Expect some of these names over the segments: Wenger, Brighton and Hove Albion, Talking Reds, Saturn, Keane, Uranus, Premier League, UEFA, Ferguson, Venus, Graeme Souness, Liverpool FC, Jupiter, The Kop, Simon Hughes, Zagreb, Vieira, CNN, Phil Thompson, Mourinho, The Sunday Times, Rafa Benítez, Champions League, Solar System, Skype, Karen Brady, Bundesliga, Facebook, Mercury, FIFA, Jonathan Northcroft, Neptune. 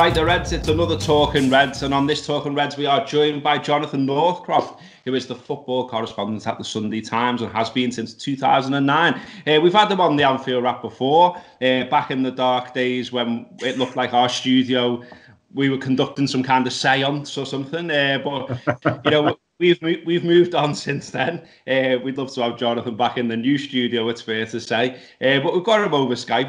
right, the Reds, it's another Talking Reds, and on this Talking Reds we are joined by Jonathan Northcroft, who is the football correspondent at The Sunday Times and has been since 2009. We've had them on the Anfield Wrap before, back in the dark days when it looked like our studio, we were conducting some kind of seance or something, but, you know, we've moved on since then. We'd love to have Jonathan back in the new studio, it's fair to say, but we've got him over Skype,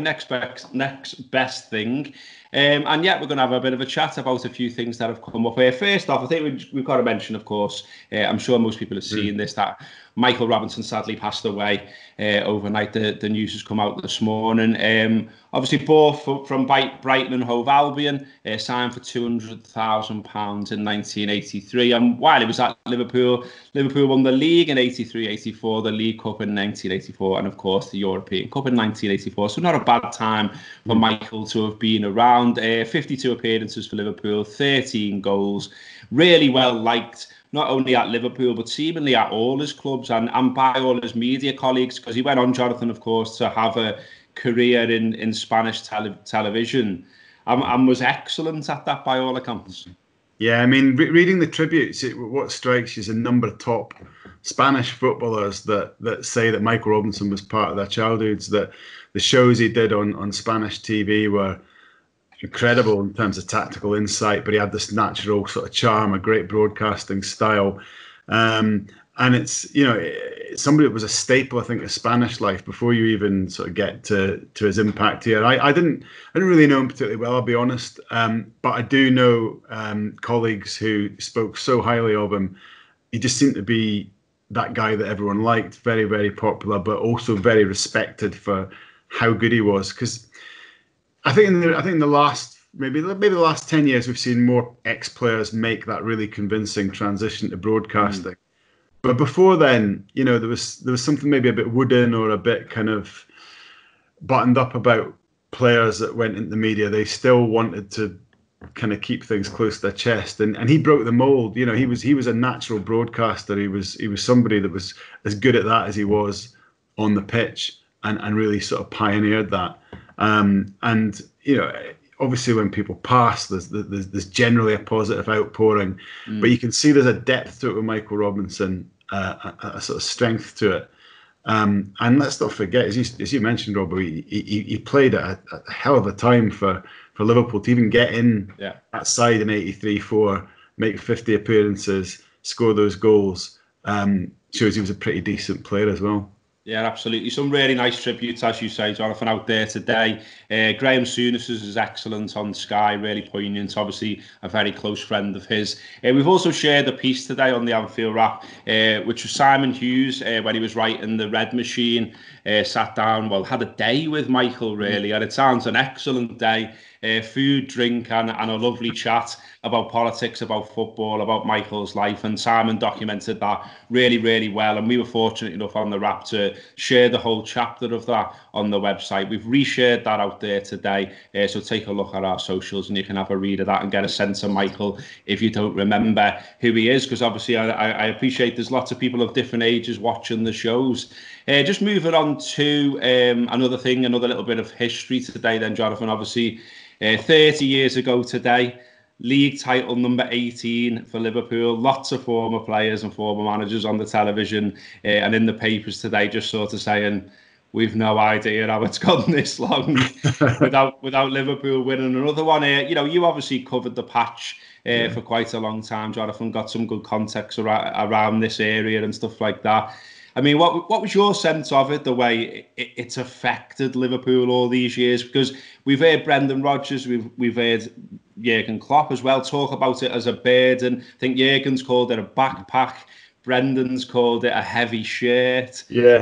next best thing. And yet we're going to have a bit of a chat about a few things that have come up here. First off, I think we've got to mention, of course, I'm sure most people have seen this, that Michael Robinson sadly passed away overnight. The news has come out this morning. Obviously, bought from Brighton and Hove Albion, signed for £200,000 in 1983. And while he was at Liverpool won the league in 83-84, the League Cup in 1984, and, of course, the European Cup in 1984. So not a bad time for Michael to have been around. 52 appearances for Liverpool, 13 goals, really well liked, not only at Liverpool, but seemingly at all his clubs and by all his media colleagues, because he went on, Jonathan, of course, to have a career in Spanish television and was excellent at that by all accounts. Yeah, I mean, reading the tributes, what strikes you is a number of top Spanish footballers that say that Michael Robinson was part of their childhoods, that the shows he did on Spanish TV were incredible in terms of tactical insight, but he had this natural sort of charm, a great broadcasting style. And it's, you know, somebody that was a staple, I think, of Spanish life before you even sort of get to his impact here. I didn't really know him particularly well, I'll be honest, but I do know colleagues who spoke so highly of him. He just seemed to be that guy that everyone liked, very, very popular, but also very respected for how good he was, because I think in the last maybe the last 10 years we've seen more ex-players make that really convincing transition to broadcasting. But before then, you know, there was something maybe a bit wooden or a bit kind of buttoned up about players that went into the media. They still wanted to kind of keep things close to their chest, and he broke the mold. You know, he was a natural broadcaster. He was somebody that was as good at that as he was on the pitch, and really sort of pioneered that. And, you know, obviously when people pass, there's generally a positive outpouring, but you can see there's a depth to it with Michael Robinson, a sort of strength to it. And let's not forget, as you mentioned, Robert, he played a hell of a time for Liverpool to even get in that side in 83-4, make 50 appearances, score those goals, shows he was a pretty decent player as well. Yeah, absolutely. Some really nice tributes, as you say, Jonathan, out there today. Graeme Souness is excellent on Sky, really poignant, obviously a very close friend of his. We've also shared a piece today on the Anfield Wrap, which was Simon Hughes, when he was writing The Red Machine, sat down, had a day with Michael, really, and it sounds an excellent day. Food, drink, and a lovely chat about politics, about football, about Michael's life. And Simon documented that really, really well. And we were fortunate enough on the Wrap to share the whole chapter of that on the website. We've reshared that out there today. So take a look at our socials and you can have a read of that and get a sense of Michael if you don't remember who he is. Because obviously I appreciate there's lots of people of different ages watching the shows. Just moving on to another little bit of history today then, Jonathan. Obviously, 30 years ago today, league title number 18 for Liverpool. Lots of former players and former managers on the television and in the papers today, just sort of saying, we've no idea how it's gone this long without Liverpool winning another one. You know, you obviously covered the patch for quite a long time, Jonathan, got some good context around this area and stuff like that. I mean, what was your sense of it, the way it's affected Liverpool all these years? Because we've heard Brendan Rodgers, we've heard Jürgen Klopp as well talk about it as a burden. I think Jürgen's called it a backpack. Brendan's called it a heavy shirt. Yeah,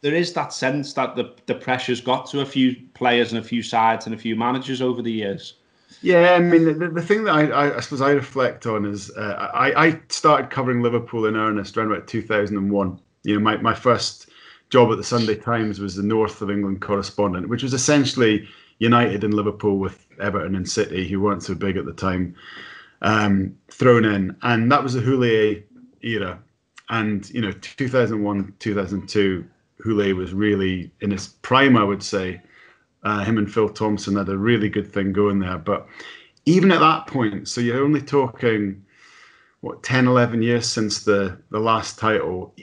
there is that sense that the pressure's got to a few players and a few sides and a few managers over the years. Yeah, I mean, the thing that I suppose I reflect on is I started covering Liverpool in earnest around about 2001. You know, my first job at the Sunday Times was the North of England correspondent, which was essentially United and Liverpool with Everton and City, who weren't so big at the time, thrown in. And that was the Houllier era. And, you know, 2001, 2002, Houllier was really in his prime, I would say. Him and Phil Thompson had a really good thing going there. But even at that point, so you're only talking, what, 10, 11 years since the last title.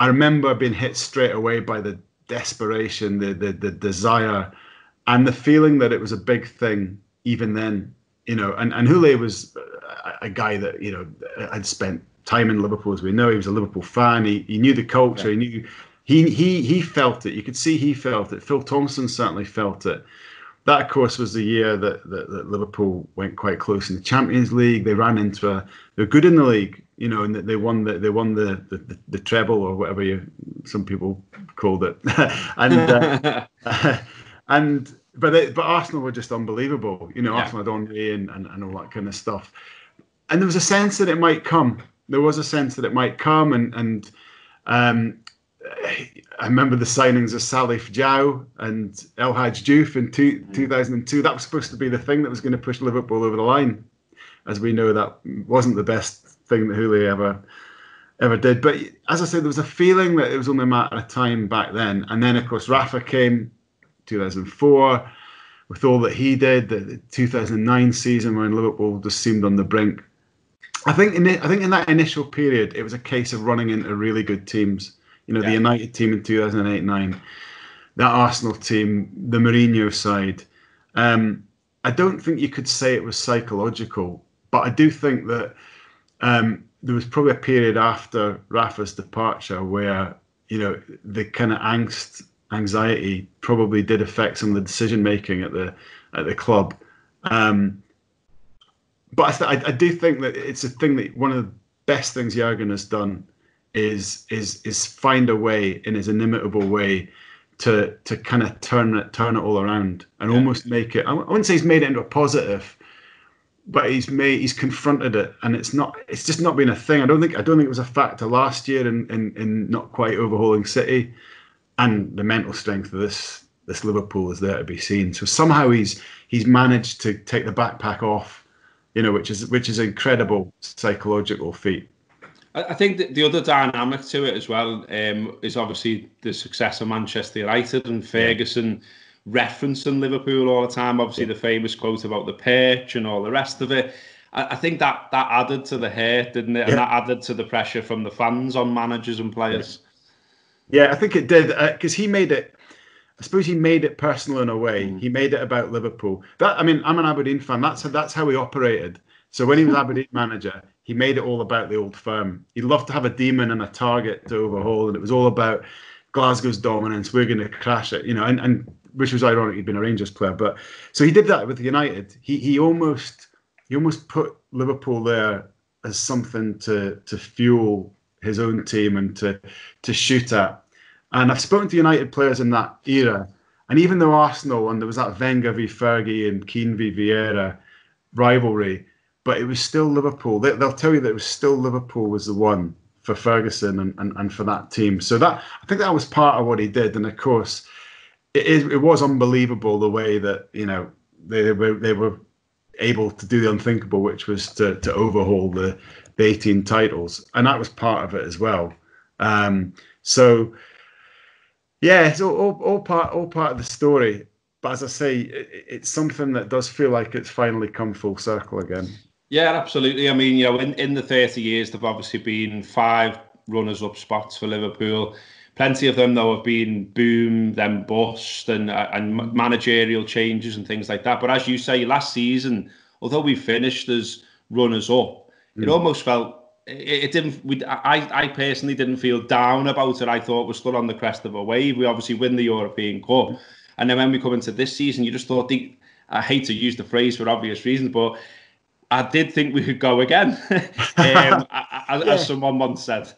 I remember being hit straight away by the desperation, the desire, and the feeling that it was a big thing even then. You know, and Houllier was a guy that, you know, had spent time in Liverpool, as we know. He was a Liverpool fan. He knew the culture. Yeah. He felt it. You could see he felt it. Phil Thompson certainly felt it. That, of course, was the year that Liverpool went quite close in the Champions League. They ran into they're good in the league, you know, and they won the treble, or whatever some people called it, but Arsenal were just unbelievable, you know. Yeah. Arsenal had Henry and all that kind of stuff, and there was a sense that it might come. And I remember the signings of Salif Diao and El-Hadji Diouf in 2002. That was supposed to be the thing that was going to push Liverpool over the line. As we know, that wasn't the best thing that Houllier ever did. But as I said, there was a feeling that it was only a matter of time back then. And then, of course, Rafa came 2004 with all that he did. The 2009 season when Liverpool just seemed on the brink. I think in that initial period, it was a case of running into really good teams. You know, yeah. The United team in 2008-09, that Arsenal team, the Mourinho side. I don't think you could say it was psychological, but I do think that there was probably a period after Rafa's departure where, you know, the kind of anxiety probably did affect some of the decision making at the club. But I do think that it's a thing that one of the best things Jürgen has done is find a way in his inimitable way to kind of turn it all around and almost make it. I wouldn't say he's made it into a positive, but he's confronted it, and it's just not been a thing. I don't think it was a factor last year in not quite overhauling City, and the mental strength of this Liverpool is there to be seen. So somehow he's managed to take the backpack off, you know, which is an incredible psychological feat. I think that the other dynamic to it as well is obviously the success of Manchester United and Ferguson referencing Liverpool all the time. Obviously, the famous quote about the perch and all the rest of it. I think that added to the hate, didn't it? And that added to the pressure from the fans on managers and players. Yeah, I think it did, because he made it. I suppose he made it personal in a way. Mm. He made it about Liverpool. I'm an Aberdeen fan. That's how he operated. So when he was Aberdeen manager, he made it all about the old firm. He loved to have a demon and a target to overhaul, and it was all about Glasgow's dominance. We're going to crash it, you know. And which was ironic, he'd been a Rangers player, but so he did that with United. He almost put Liverpool there as something to fuel his own team and to shoot at. And I've spoken to United players in that era, and even though Arsenal, and there was that Wenger v Fergie and Keane v Vieira rivalry. But it was still Liverpool. They'll tell you that it was still Liverpool was the one for Ferguson and for that team. So that, I think, that was part of what he did. And of course, it was unbelievable the way that, you know, they were able to do the unthinkable, which was to overhaul the 18 titles, and that was part of it as well. So yeah, it's all part of the story. But as I say, it's something that does feel like it's finally come full circle again. Yeah, absolutely. I mean, you know, in the 30 years, there've obviously been 5 runners-up spots for Liverpool. Plenty of them, though, have been boom, then bust, and managerial changes and things like that. But as you say, last season, although we finished as runners-up, it almost felt I personally didn't feel down about it. I thought we're still on the crest of a wave. We obviously win the European Cup. And then when we come into this season, you just thought, I hate to use the phrase for obvious reasons, but I did think we could go again, as someone once said.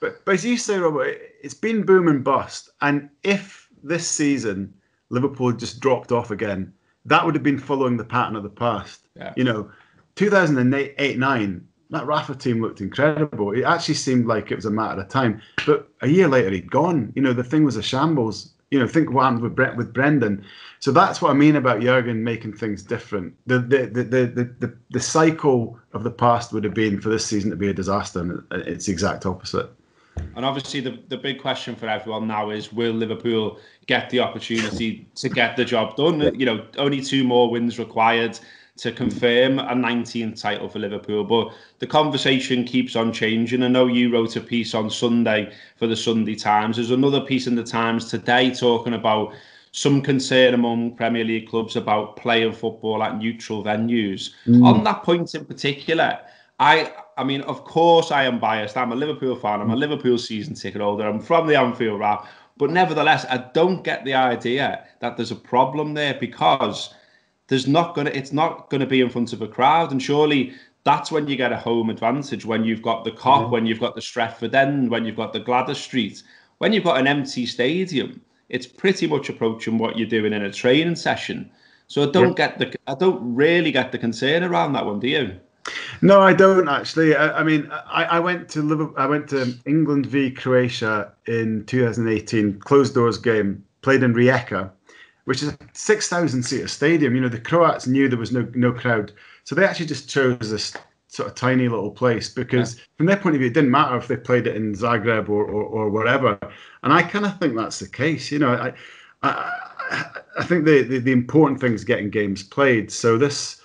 But as you say, Robert, it's been boom and bust. And if this season Liverpool just dropped off again, that would have been following the pattern of the past. Yeah. You know, 2008-09, that Rafa team looked incredible. It actually seemed like it was a matter of time. But a year later, he'd gone. You know, the thing was a shambles. You know, think what happened with Brendan. So that's what I mean about Jürgen making things different. The cycle of the past would have been for this season to be a disaster, and it's the exact opposite. And obviously the big question for everyone now is, will Liverpool get the opportunity to get the job done? You know, only 2 more wins required to confirm a 19th title for Liverpool. But the conversation keeps on changing. I know you wrote a piece on Sunday for The Sunday Times. There's another piece in The Times today talking about some concern among Premier League clubs about playing football at neutral venues. On that point in particular, I mean, of course I am biased. I'm a Liverpool fan. I'm a Liverpool season ticket holder. I'm from the Anfield Wrap. But nevertheless, I don't get the idea that there's a problem there, because there's not gonna, it's not going to be in front of a crowd. And surely that's when you get a home advantage, when you've got the Kop, when you've got the Stretford End, when you've got the Gladys Street. When you've got an empty stadium, it's pretty much approaching what you're doing in a training session. So I don't get the, I don't really get the concern around that one, do you? No, I don't actually. I mean, I went to Liverpool. I went to England v Croatia in 2018, closed doors game, played in Rijeka, which is a 6,000 seater stadium. You know, the Croats knew there was no crowd, so they actually just chose this sort of tiny little place, because from their point of view, it didn't matter if they played it in Zagreb or wherever. And I kind of think that's the case. You know, I think the important thing is getting games played. So this.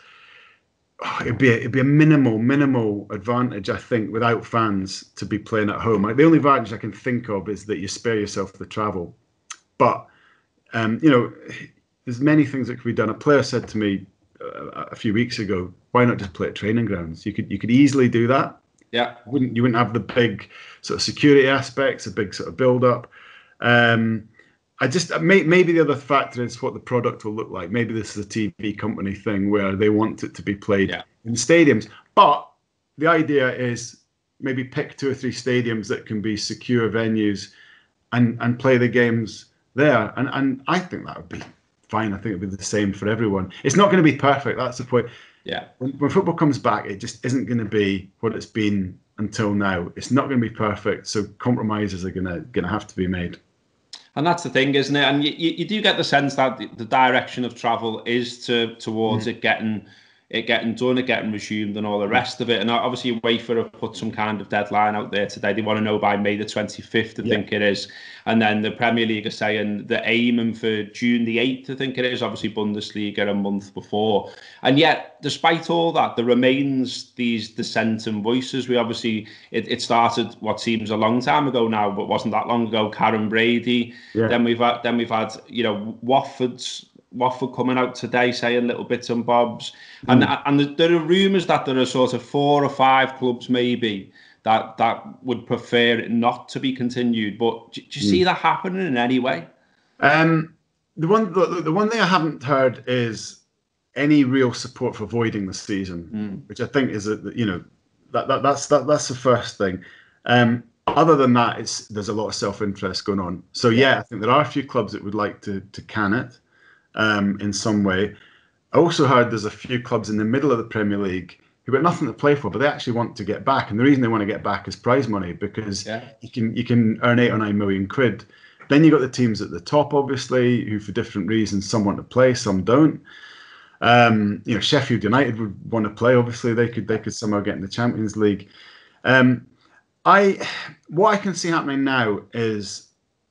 It'd be a minimal advantage, I think, without fans to be playing at home. Like, the only advantage I can think of is that you spare yourself the travel. But, you know, there's many things that could be done. A player said to me a few weeks ago, why not just play at training grounds? You could easily do that. Yeah. You wouldn't have the big sort of security aspects, a big sort of build-up. Maybe the other factor is what the product will look like. Maybe this is a TV company thing where they want it to be played in stadiums. But the idea is maybe pick 2 or 3 stadiums that can be secure venues and play the games there. And I think that would be fine. I think it would be the same for everyone. It's not going to be perfect. That's the point. Yeah. When football comes back, it just isn't going to be what it's been until now. It's not going to be perfect. So compromises are going to have to be made. And that's the thing, isn't it? And you do get the sense that the direction of travel is towards it getting done, it getting resumed, and all the rest of it. And obviously, UEFA have put some kind of deadline out there today. They want to know by May the 25th, I think it is. And then the Premier League are saying they're aiming for June the 8th, I think it is. Obviously, Bundesliga a month before. And yet, despite all that, there remains these dissenting voices. We obviously, it started what seems a long time ago now, but wasn't that long ago. Karen Brady. Yeah. Then we've had you know, Watford coming out today saying little bits and bobs. And there are rumours that there are sort of 4 or 5 clubs maybe that would prefer it not to be continued. But do you see that happening in any way? The one thing I haven't heard is any real support for voiding the season, which I think is that's the first thing. Other than that, there's a lot of self-interest going on. So I think there are a few clubs that would like to can it. In some way. I also heard there's a few clubs in the middle of the Premier League who've got nothing to play for, but they actually want to get back. And the reason they want to get back is prize money, because you can earn 8 or 9 million quid. Then you've got the teams at the top, obviously, who for different reasons, some want to play, some don't. You know, Sheffield United would want to play. Obviously, they could somehow get in the Champions League. What I can see happening now is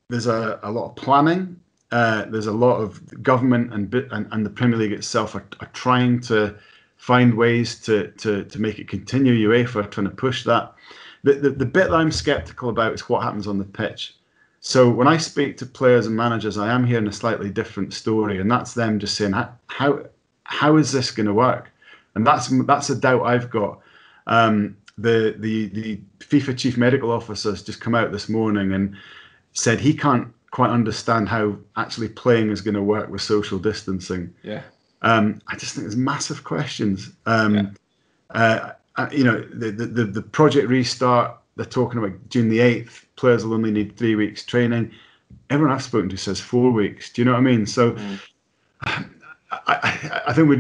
there's a lot of planning. There's a lot of government and the Premier League itself are trying to find ways to make it continue. UEFA are trying to push that. The bit that I'm sceptical about is what happens on the pitch. So when I speak to players and managers, I am hearing a slightly different story, and that's them just saying, how is this going to work? And that's a doubt I've got. The FIFA chief medical officer has just come out this morning and said he can't quite understand how actually playing is going to work with social distancing. I just think there's massive questions. You know, the project restart, they're talking about June the 8th. Players will only need 3 weeks training. Everyone I've spoken to says 4 weeks. Do you know what I mean? So I think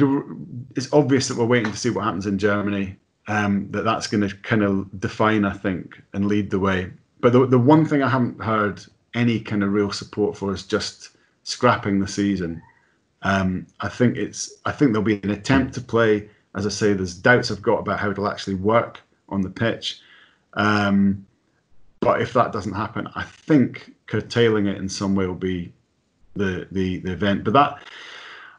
it's obvious that we're waiting to see what happens in Germany. That's going to kind of define, I think, and lead the way. But the one thing I haven't heard any kind of real support for is just scrapping the season. I think there'll be an attempt to play. As I say, there's doubts I've got about how it'll actually work on the pitch. But if that doesn't happen, I think curtailing it in some way will be the event. But that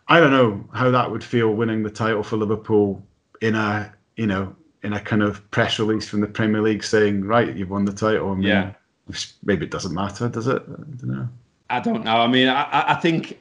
I don't know how that would feel, winning the title for Liverpool in a, you know, in a kind of press release from the Premier League saying, right, you've won the title. I mean, yeah. Maybe it doesn't matter, does it? I don't know. I mean, I think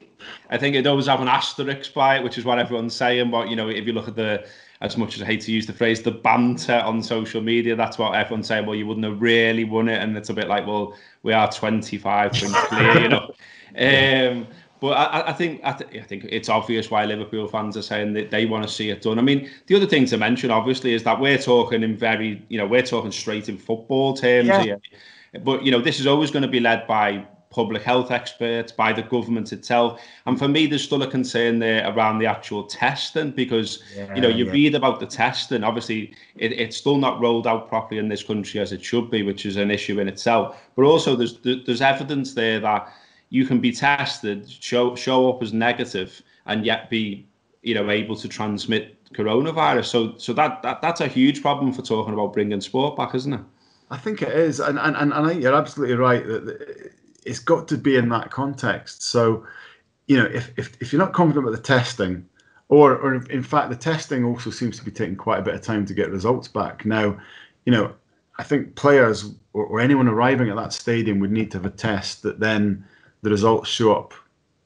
it does have an asterisk by it, which is what everyone's saying. But, you know, if you look at the, as much as I hate to use the phrase, the banter on social media, that's what everyone's saying. Well, you wouldn't have really won it. And it's a bit like, well, we are 25 points clear, you know. But I think it's obvious why Liverpool fans are saying that they want to see it done. I mean, the other thing to mention, obviously, is that we're talking in very, you know, we're talking straight in football terms here. But, you know, this is always going to be led by public health experts, by the government itself. And for me, there's still a concern there around the actual testing, because, you know, you read about the testing. Obviously, it's still not rolled out properly in this country as it should be, which is an issue in itself. But also there's evidence there that you can be tested, show up as negative, and yet be, you know, able to transmit coronavirus. So that's a huge problem for talking about bringing sport back, isn't it? I think it is, and I think you're absolutely right that it's got to be in that context. So, you know, if you're not confident with the testing, or in fact the testing also seems to be taking quite a bit of time to get results back. Now, you know, I think players or anyone arriving at that stadium would need to have a test that then the results show up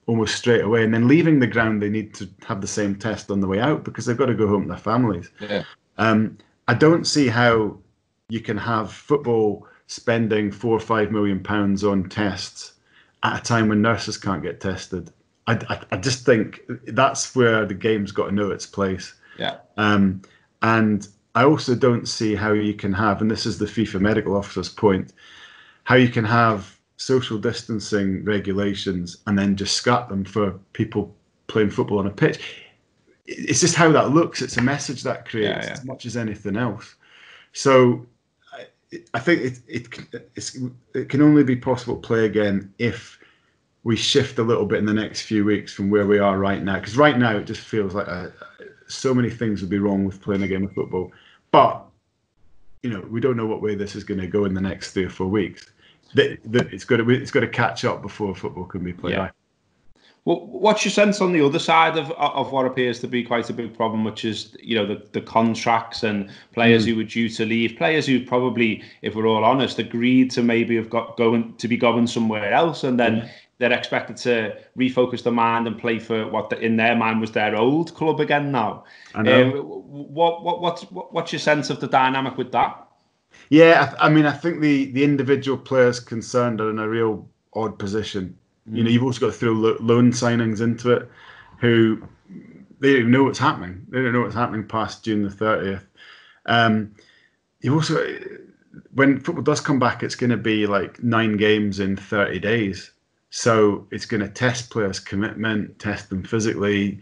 almost straight away, and then leaving the ground they need to have the same test on the way out because they've got to go home to their families. Yeah. I don't see how you can have football spending £4 or £5 million on tests at a time when nurses can't get tested. I just think that's where the game's got to know its place. Yeah. And I also don't see how you can have, and this is the FIFA medical officer's point, how you can have social distancing regulations and then just scrap them for people playing football on a pitch. It's just how that looks. It's a message that creates as much as anything else. So I think it can only be possible to play again if we shift a little bit in the next few weeks from where we are right now. Because right now it just feels like so many things would be wrong with playing a game of football. But, you know, we don't know what way this is going to go in the next 3 or 4 weeks. It's got to catch up before football can be played. Yeah. Well, what's your sense on the other side of what appears to be quite a big problem, which is, you know, the contracts and players who were due to leave, players who probably, if we're all honest, agreed to maybe have going somewhere else, and then they're expected to refocus their mind and play for what in their mind was their old club again now. I know. What's your sense of the dynamic with that? Yeah, I mean, I think the individual players concerned are in a real odd position. You know, you've also got to throw loan signings into it, who they don't even know what's happening. They don't know what's happening past June the 30th. You also, when football does come back, it's going to be like 9 games in 30 days. So it's going to test players' commitment, test them physically.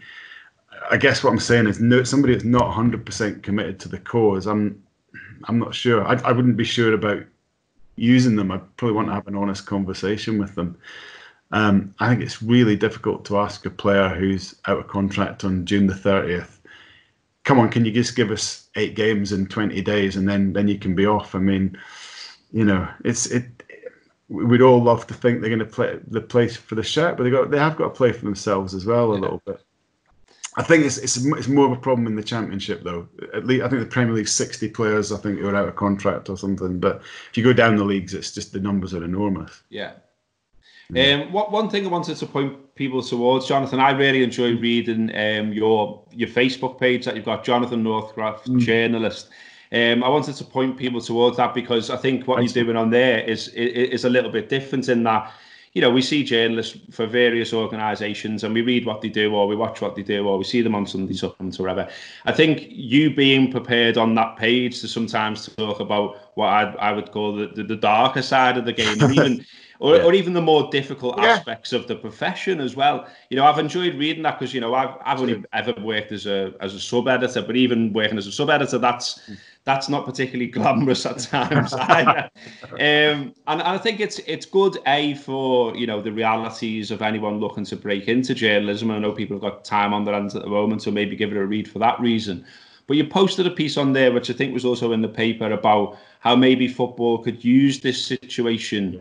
I guess what I'm saying is, no, somebody that's not 100% committed to the cause, I'm not sure. I wouldn't be sure about using them. I probably want to have an honest conversation with them. I think it's really difficult to ask a player who's out of contract on June the 30th, come on, can you just give us 8 games in 20 days and then you can be off? I mean, you know, we'd all love to think they're going to play the place for the shirt, but they have got to play for themselves as well a little bit. I think it's more of a problem in the Championship, though. At least I think the Premier League 60 players, I think, who are out of contract or something. But if you go down the leagues, it's just the numbers are enormous. Yeah. One thing I wanted to point people towards, Jonathan, I really enjoy reading your Facebook page that you've got, Jonathan Northcroft, journalist. I wanted to point people towards that because I think what you're doing on there is a little bit different in that, you know, we see journalists for various organisations and we read what they do or we watch what they do or we see them on Sunday supplements or whatever. I think you being prepared on that page to sometimes talk about what I would call the darker side of the game, or even the more difficult aspects of the profession as well. You know, I've enjoyed reading that because, you know, I've only ever worked as a sub-editor, but even working as a sub-editor, that's not particularly glamorous at times either. And I think it's good, A, for, you know, the realities of anyone looking to break into journalism. I know people have got time on their hands at the moment, so maybe give it a read for that reason. But you posted a piece on there, which I think was also in the paper, about how maybe football could use this situation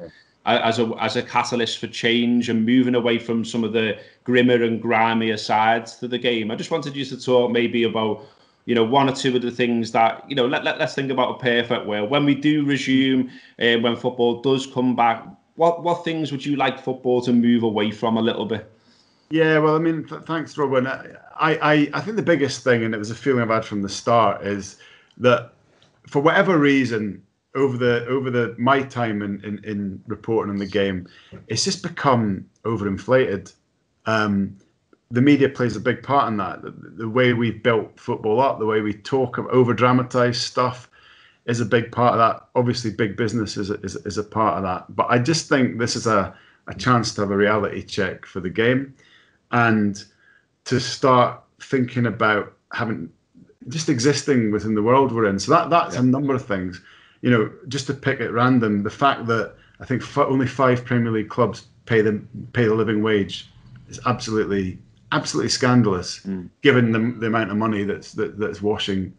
as a catalyst for change and moving away from some of the grimmer and grimier sides to the game. I just wanted you to talk maybe about, you know, one or two of the things that, you know, let's think about a perfect world. When we do resume, when football does come back, what things would you like football to move away from a little bit? Yeah, well, I mean, thanks, Robin. I think the biggest thing, and it was a feeling I've had from the start, is that for whatever reason, over my time in reporting on the game, it's just become overinflated. The media plays a big part in that. The way we've built football up, the way we talk of overdramatised stuff, is a big part of that. Obviously, big business is a part of that. But I just think this is a chance to have a reality check for the game, and to start thinking about having just existing within the world we're in. So that's a number of things, you know, just to pick at random. The fact that I think only 5 Premier League clubs pay the living wage is absolutely scandalous, given the amount of money that's washing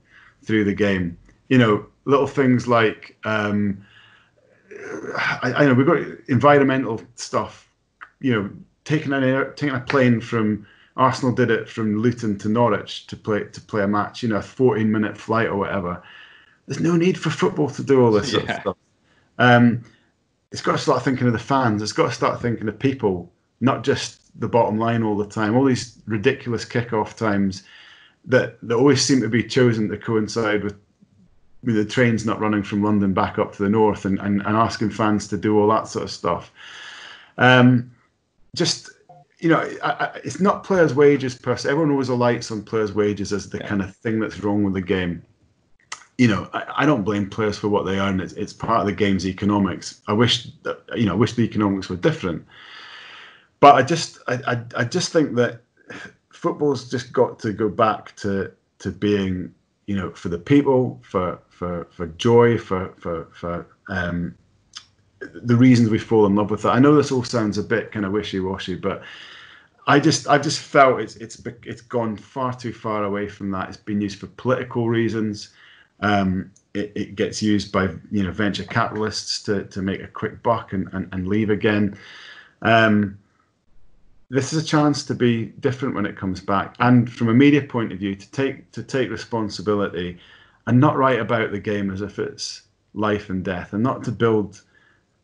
through the game. You know, little things like I know we've got environmental stuff. You know, taking a plane from Arsenal did it from Luton to Norwich to play a match. You know, a 14-minute flight or whatever. There's no need for football to do all this sort of stuff. It's got to start thinking of the fans. It's got to start thinking of people, not just the bottom line all the time. All these ridiculous kick-off times that always seem to be chosen to coincide with the trains not running from London back up to the north, and asking fans to do all that sort of stuff. You know, it's not players' wages per se. Everyone always alights on players' wages as the kind of thing that's wrong with the game. You know, I don't blame players for what they earn. It's part of the game's economics. I wish the economics were different. But I just think that football's just got to go back to being, you know, for the people, for joy, for the reasons we fall in love with that. I know this all sounds a bit kind of wishy-washy, but I've just felt it's gone far too far away from that. It's been used for political reasons. It gets used by, you know, venture capitalists to make a quick buck and leave again. This is a chance to be different when it comes back, and from a media point of view, to take responsibility and not write about the game as if it's life and death, and not to build,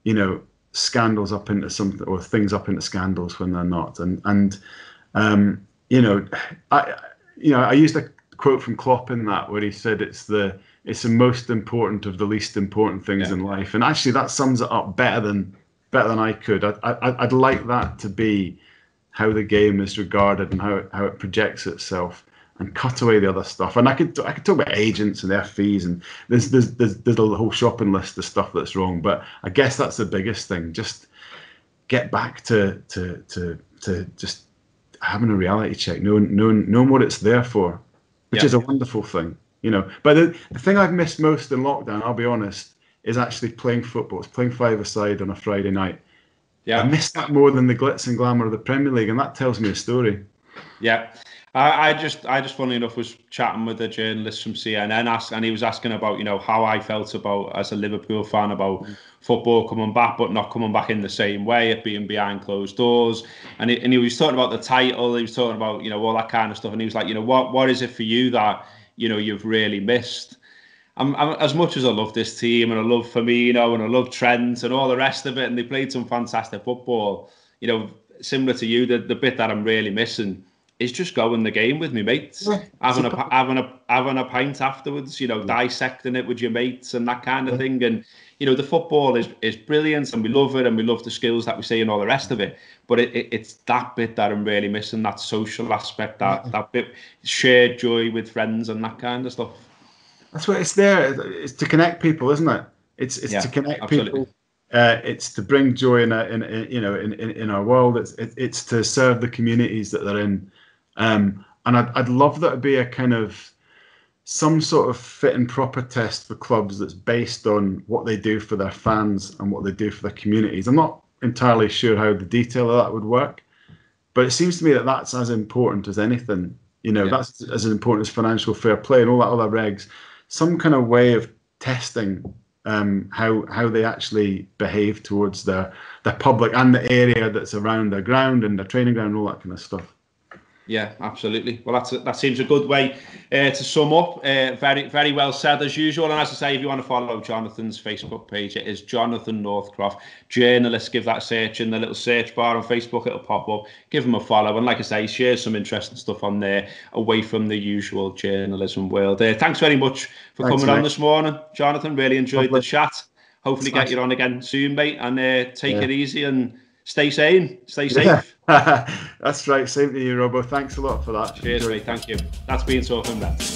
you know, scandals up into something, or things up into scandals when they're not. And I used a quote from Klopp in that, where he said it's the most important of the least important things in life. And actually that sums it up better than I could. I'd like that to be how the game is regarded and how it projects itself, and cut away the other stuff. And I could talk about agents and their fees, and there's a whole shopping list of stuff that's wrong. But I guess that's the biggest thing. Just get back to just having a reality check, knowing what it's there for, which is a wonderful thing, you know. But the thing I've missed most in lockdown, I'll be honest, is actually playing football. It's playing five-a-side on a Friday night. Yeah, I miss that more than the glitz and glamour of the Premier League, and that tells me a story. Yeah. I just, funnily enough, was chatting with a journalist from CNN, and he was asking about, you know, how I felt about, as a Liverpool fan, about football coming back, but not coming back in the same way, it being behind closed doors. And he was talking about the title, he was talking about, you know, all that kind of stuff. And he was like, you know, what is it for you that, you know, you've really missed? As much as I love this team, and I love Firmino, and I love Trent, and all the rest of it, and they played some fantastic football, you know, similar to you, the bit that I'm really missing is just going the game with me mates, having a pint afterwards, you know, dissecting it with your mates and that kind of thing. And, you know, the football is brilliant, and we love it, and we love the skills that we see and all the rest of it. But it's that bit that I'm really missing, that social aspect, that bit shared joy with friends and that kind of stuff. That's what it's there. It's to connect people, isn't it? It's to connect people. It's to bring joy in our world. It's to serve the communities that they're in. And I'd love that to be a kind of some sort of fit and proper test for clubs that's based on what they do for their fans and what they do for their communities. I'm not entirely sure how the detail of that would work, but it seems to me that that's as important as anything. You know, that's as important as financial fair play and all that other regs. Some kind of way of testing how they actually behave towards the public and the area that's around their ground and their training ground and all that kind of stuff. Yeah, absolutely. Well, that seems a good way to sum up. Very, very well said as usual. And as I say, if you want to follow Jonathan's Facebook page, it is Jonathan Northcroft, journalist. Give that a search in the little search bar on Facebook. It'll pop up. Give him a follow. And like I say, share some interesting stuff on there away from the usual journalism world. Thanks very much for coming on this morning, Jonathan. Really enjoyed the chat. Hopefully get you on again soon, mate. And take it easy and stay sane. Stay safe. Yeah. That's right, same to you, Robbo. Thanks a lot for that. Cheers, mate. Thank you. That's been talking about.